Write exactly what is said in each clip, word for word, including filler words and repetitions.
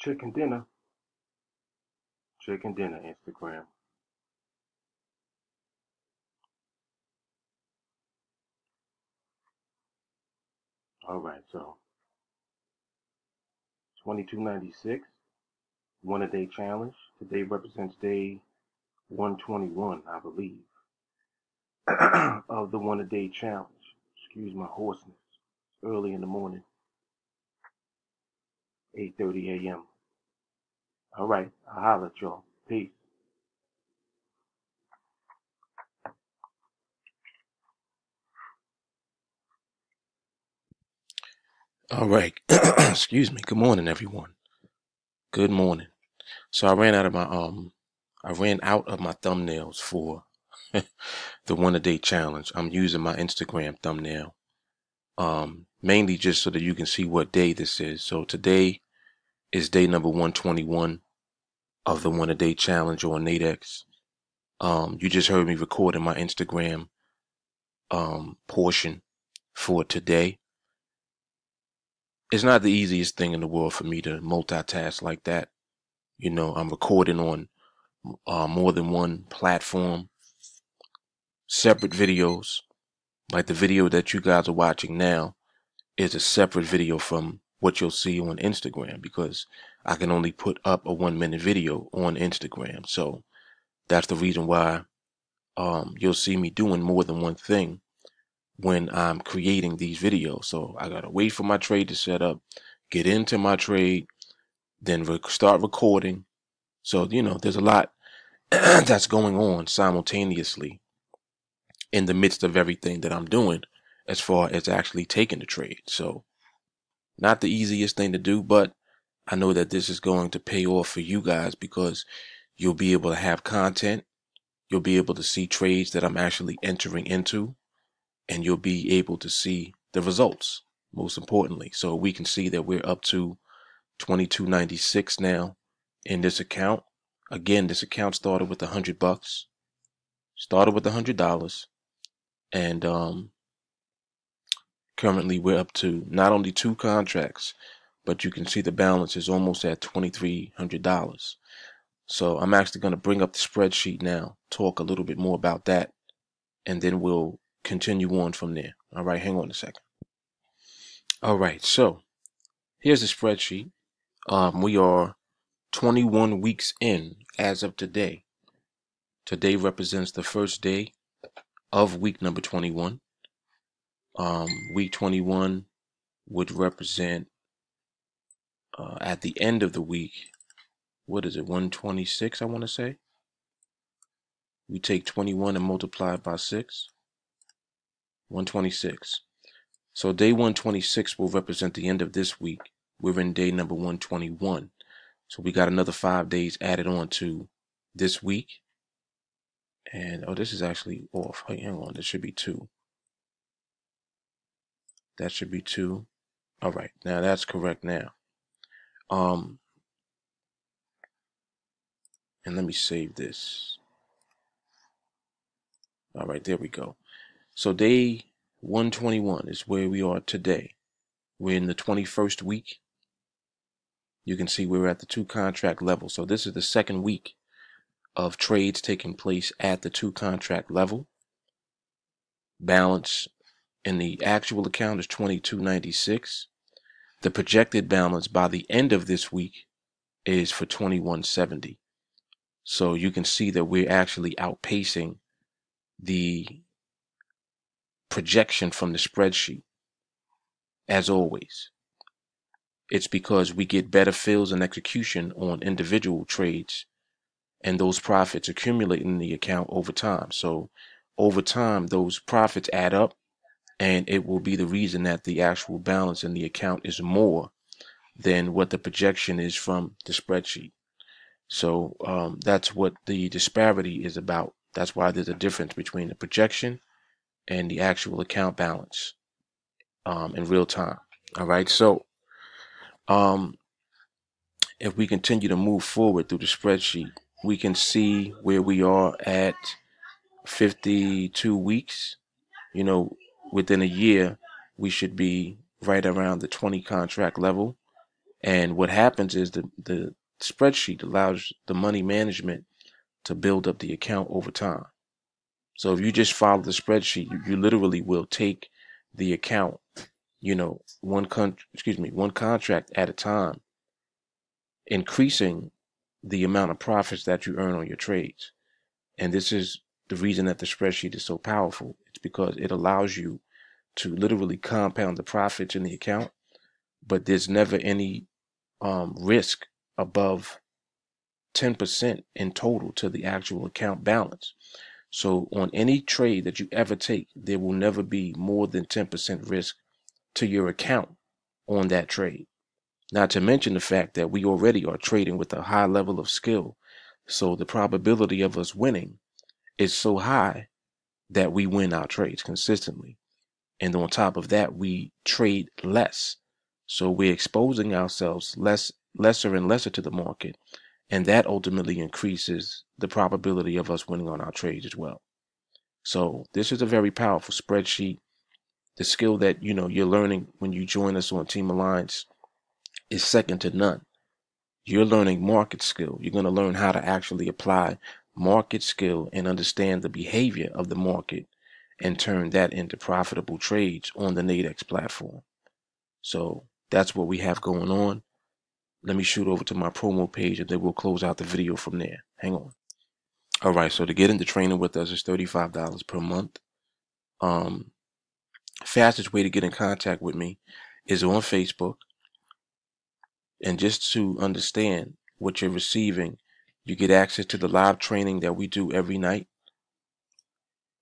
Chicken dinner. Chicken dinner Instagram. Alright, so twenty-two ninety-six, one a day challenge. Today represents day one twenty-one, I believe, of the one a day challenge. Excuse my hoarseness. It's early in the morning. eight thirty a m Alright, I'll holler at y'all. Peace. Alright, excuse me. Good morning, everyone. Good morning. So I ran out of my, um, I ran out of my thumbnails for the one a day challenge. I'm using my Instagram thumbnail, um, mainly just so that you can see what day this is. So today is day number one twenty-one of the one a day challenge on Nadex. Um, you just heard me recording my Instagram, um, portion for today. It's not the easiest thing in the world for me to multitask like that. You know, I'm recording on uh, more than one platform, separate videos. Like the video that you guys are watching now is a separate video from what you'll see on Instagram, because I can only put up a one minute video on Instagram. So that's the reason why um, you'll see me doing more than one thing when I'm creating these videos. So I gotta wait for my trade to set up, get into my trade, then rec start recording. So, you know, there's a lot that's going on simultaneously in the midst of everything that I'm doing as far as actually taking the trade. So not the easiest thing to do, but I know that this is going to pay off for you guys, because you'll be able to have content. You'll be able to see trades that I'm actually entering into, and you'll be able to see the results, most importantly. So we can see that we're up to twenty-two ninety-six now in this account. Again, this account started with a hundred bucks, started with a hundred dollars, and um, currently we're up to not only two contracts, but you can see the balance is almost at twenty-three hundred dollars. So I'm actually going to bring up the spreadsheet now, talk a little bit more about that, and then we'll continue on from there. All right, hang on a second. All right, so here's the spreadsheet. Um, we are twenty-one weeks in as of today. Today represents the first day of week number twenty-one. Um, week twenty-one would represent uh, at the end of the week. What is it? one twenty-six, I want to say. We take twenty-one and multiply it by six. one twenty-six. So day one twenty-six will represent the end of this week. We're in day number one twenty-one. So we got another five days added on to this week. And oh, this is actually off. Hang on, this should be two. That should be two. All right, now that's correct now. Um, and let me save this. All right, there we go. So day one twenty-one is where we are today. We're in the twenty-first week. You can see we're at the two contract level. So this is the second week of trades taking place at the two contract level. Balance in the actual account is twenty-two ninety-six. The projected balance by the end of this week is for twenty-one seventy. So you can see that we're actually outpacing the projection from the spreadsheet. As always, it's because we get better fills and execution on individual trades, and those profits accumulate in the account over time. So over time, those profits add up, and it will be the reason that the actual balance in the account is more than what the projection is from the spreadsheet. So um, that's what the disparity is about. That's why there's a difference between the projection and the actual account balance um, in real time. All right. So um, if we continue to move forward through the spreadsheet, we can see where we are at fifty-two weeks. You know, within a year, we should be right around the twenty contract level. And what happens is the, the spreadsheet allows the money management to build up the account over time. So if you just follow the spreadsheet, you, you literally will take the account, you know, one con excuse me, one contract at a time, increasing the amount of profits that you earn on your trades. And this is the reason that the spreadsheet is so powerful. It's because it allows you to literally compound the profits in the account, but there's never any um, risk above ten percent in total to the actual account balance. So on any trade that you ever take, there will never be more than ten percent risk to your account on that trade. Not to mention the fact that we already are trading with a high level of skill. So the probability of us winning is so high that we win our trades consistently. And on top of that, we trade less. So we're exposing ourselves less, lesser and lesser to the market. And that ultimately increases the probability of us winning on our trades as well. So this is a very powerful spreadsheet. The skill that, you know, you're learning when you join us on Team Alliance is second to none. You're learning market skill. You're going to learn how to actually apply market skill and understand the behavior of the market and turn that into profitable trades on the Nadex platform. So that's what we have going on. Let me shoot over to my promo page and then we'll close out the video from there. Hang on. All right. So to get into training with us is thirty-five dollars per month. Um, fastest way to get in contact with me is on Facebook. And just to understand what you're receiving, you get access to the live training that we do every night.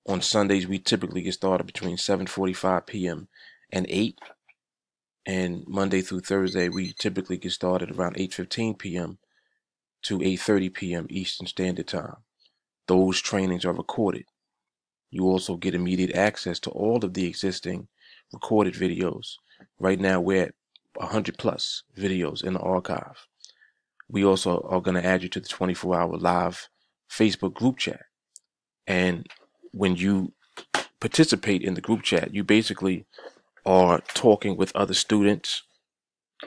On Sundays, we typically get started between seven forty-five p m and eight. And Monday through Thursday, we typically get started around eight fifteen p m to eight thirty p m Eastern Standard Time. Those trainings are recorded. You also get immediate access to all of the existing recorded videos. Right now, we're at one hundred plus videos in the archive. We also are going to add you to the twenty-four hour live Facebook group chat. And when you participate in the group chat, you basically are talking with other students.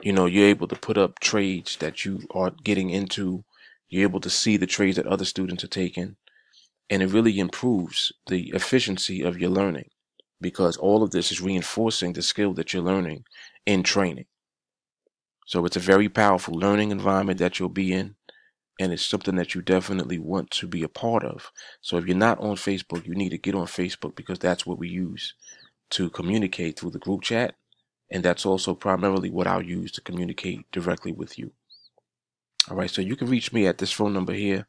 You know, you're able to put up trades that you are getting into. You're able to see the trades that other students are taking. And it really improves the efficiency of your learning, because all of this is reinforcing the skill that you're learning in training. So it's a very powerful learning environment that you'll be in, and it's something that you definitely want to be a part of. So if you're not on Facebook, you need to get on Facebook, because that's what we use to communicate through the group chat, and that's also primarily what I'll use to communicate directly with you. All right, so you can reach me at this phone number here.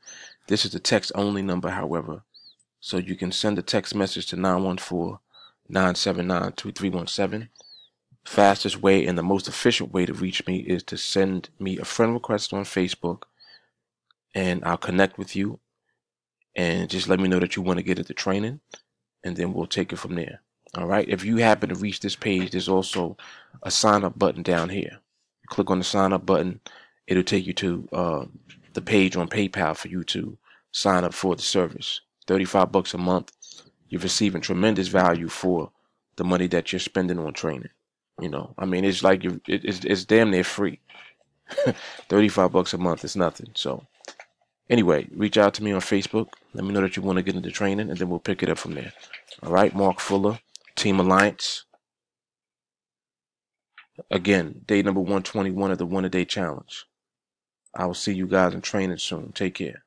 This is the text-only number, however, so you can send a text message to nine one four, nine seven nine, two three one seven. Fastest way and the most efficient way to reach me is to send me a friend request on Facebook, and I'll connect with you and just let me know that you want to get into training, and then we'll take it from there. All right. If you happen to reach this page, there's also a sign up button down here. Click on the sign up button. It'll take you to uh, the page on PayPal for you to sign up for the service. thirty-five bucks a month. You're receiving tremendous value for the money that you're spending on training. You know, I mean, it's like you it, it's, it's damn near free. thirty-five bucks a month is nothing. So anyway, reach out to me on Facebook. Let me know that you want to get into training, and then we'll pick it up from there. All right. Mark Fuller, Team Alliance. Again, day number one twenty-one of the one a day challenge. I will see you guys in training soon. Take care.